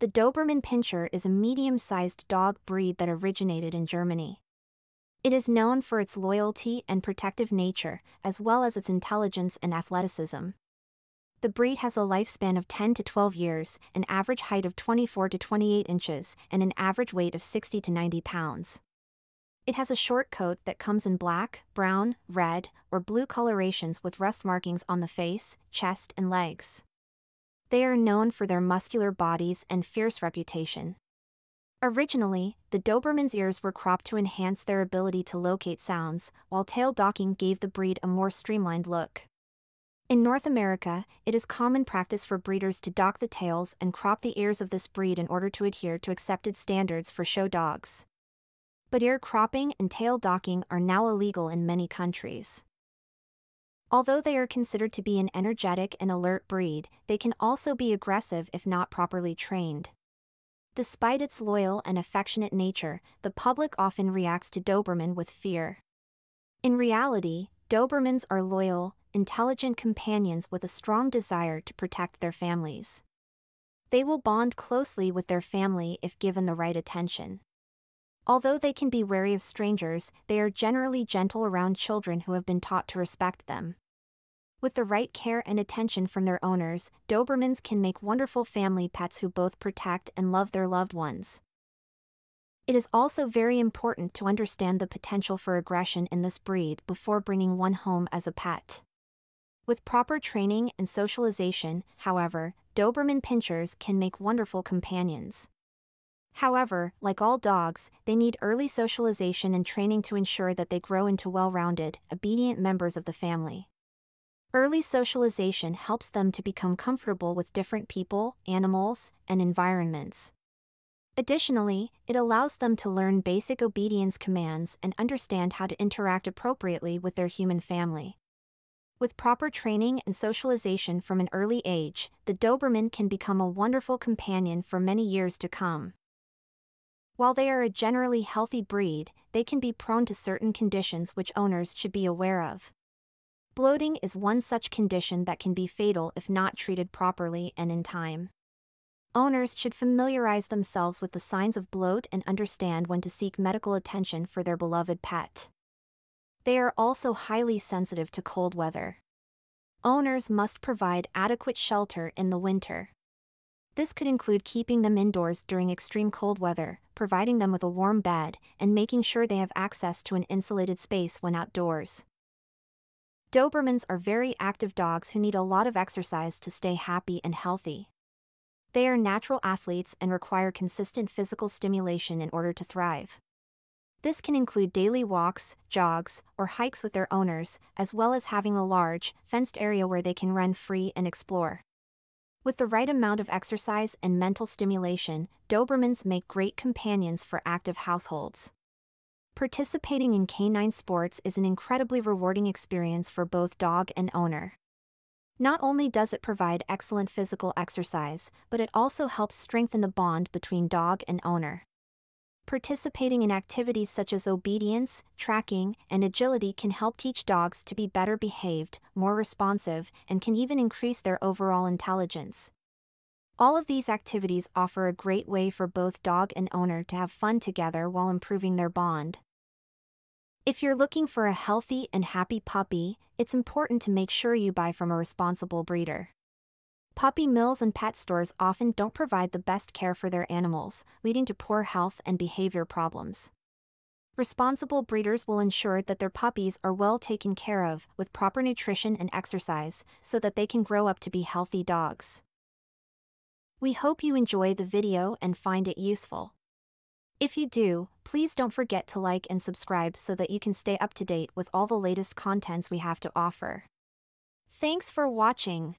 The Doberman Pinscher is a medium-sized dog breed that originated in Germany. It is known for its loyalty and protective nature, as well as its intelligence and athleticism. The breed has a lifespan of 10 to 12 years, an average height of 24 to 28 inches, and an average weight of 60 to 90 pounds. It has a short coat that comes in black, brown, red, or blue colorations with rust markings on the face, chest, and legs. They are known for their muscular bodies and fierce reputation. Originally, the Doberman's ears were cropped to enhance their ability to locate sounds, while tail docking gave the breed a more streamlined look. In North America, it is common practice for breeders to dock the tails and crop the ears of this breed in order to adhere to accepted standards for show dogs. But ear cropping and tail docking are now illegal in many countries. Although they are considered to be an energetic and alert breed, they can also be aggressive if not properly trained. Despite its loyal and affectionate nature, the public often reacts to Doberman with fear. In reality, Dobermans are loyal, intelligent companions with a strong desire to protect their families. They will bond closely with their family if given the right attention. Although they can be wary of strangers, they are generally gentle around children who have been taught to respect them. With the right care and attention from their owners, Dobermans can make wonderful family pets who both protect and love their loved ones. It is also very important to understand the potential for aggression in this breed before bringing one home as a pet. With proper training and socialization, however, Doberman Pinschers can make wonderful companions. However, like all dogs, they need early socialization and training to ensure that they grow into well-rounded, obedient members of the family. Early socialization helps them to become comfortable with different people, animals, and environments. Additionally, it allows them to learn basic obedience commands and understand how to interact appropriately with their human family. With proper training and socialization from an early age, the Doberman can become a wonderful companion for many years to come. While they are a generally healthy breed, they can be prone to certain conditions which owners should be aware of. Bloating is one such condition that can be fatal if not treated properly and in time. Owners should familiarize themselves with the signs of bloat and understand when to seek medical attention for their beloved pet. They are also highly sensitive to cold weather. Owners must provide adequate shelter in the winter. This could include keeping them indoors during extreme cold weather, providing them with a warm bed, and making sure they have access to an insulated space when outdoors. Dobermans are very active dogs who need a lot of exercise to stay happy and healthy. They are natural athletes and require consistent physical stimulation in order to thrive. This can include daily walks, jogs, or hikes with their owners, as well as having a large, fenced area where they can run free and explore. With the right amount of exercise and mental stimulation, Dobermans make great companions for active households. Participating in canine sports is an incredibly rewarding experience for both dog and owner. Not only does it provide excellent physical exercise, but it also helps strengthen the bond between dog and owner. Participating in activities such as obedience, tracking, and agility can help teach dogs to be better behaved, more responsive, and can even increase their overall intelligence. All of these activities offer a great way for both dog and owner to have fun together while improving their bond. If you're looking for a healthy and happy puppy, it's important to make sure you buy from a responsible breeder. Puppy mills and pet stores often don't provide the best care for their animals, leading to poor health and behavior problems. Responsible breeders will ensure that their puppies are well taken care of, with proper nutrition and exercise, so that they can grow up to be healthy dogs. We hope you enjoy the video and find it useful. If you do, please don't forget to like and subscribe so that you can stay up to date with all the latest contents we have to offer. Thanks for watching.